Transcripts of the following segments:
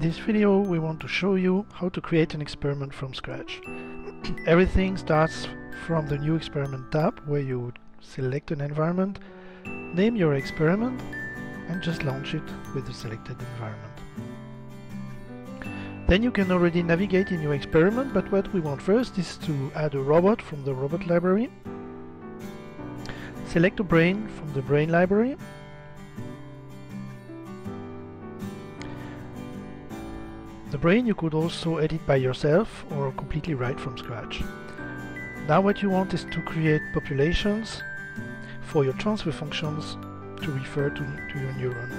In this video we want to show you how to create an experiment from scratch. Everything starts from the new experiment tab, where you would select an environment, name your experiment and just launch it with the selected environment. Then you can already navigate in your experiment, but what we want first is to add a robot from the robot library, select a brain from the brain library, the brain you could also edit by yourself or completely write from scratch. Now what you want is to create populations for your transfer functions to refer to your neuron.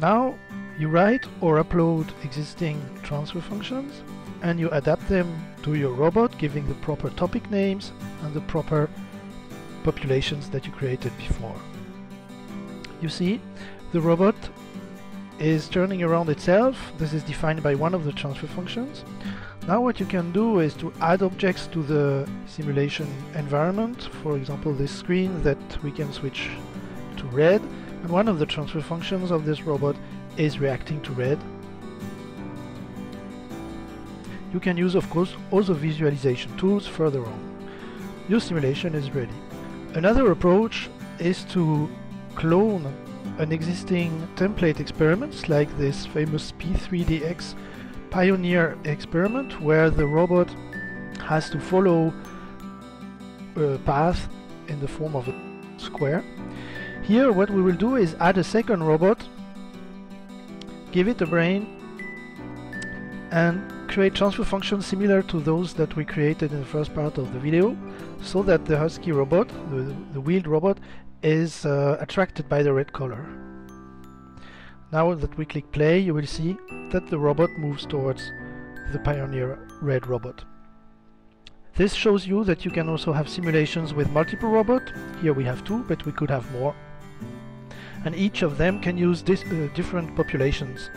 Now you write or upload existing transfer functions and you adapt them to your robot, giving the proper topic names and the proper populations that you created before. You see, the robot is turning around itself. This is defined by one of the transfer functions. Now what you can do is to add objects to the simulation environment, for example this screen that we can switch to red, and one of the transfer functions of this robot is reacting to red. You can use of course also visualization tools further on. Your simulation is ready. Another approach is to clone an existing template experiments, like this famous P3DX pioneer experiment, where the robot has to follow a path in the form of a square. Here what we will do is add a second robot, give it a brain and create transfer functions similar to those that we created in the first part of the video, so that the Husky robot, the wheeled robot, is attracted by the red color. Now that we click play, you will see that the robot moves towards the pioneer red robot. This shows you that you can also have simulations with multiple robots. Here we have two, but we could have more. And each of them can use different populations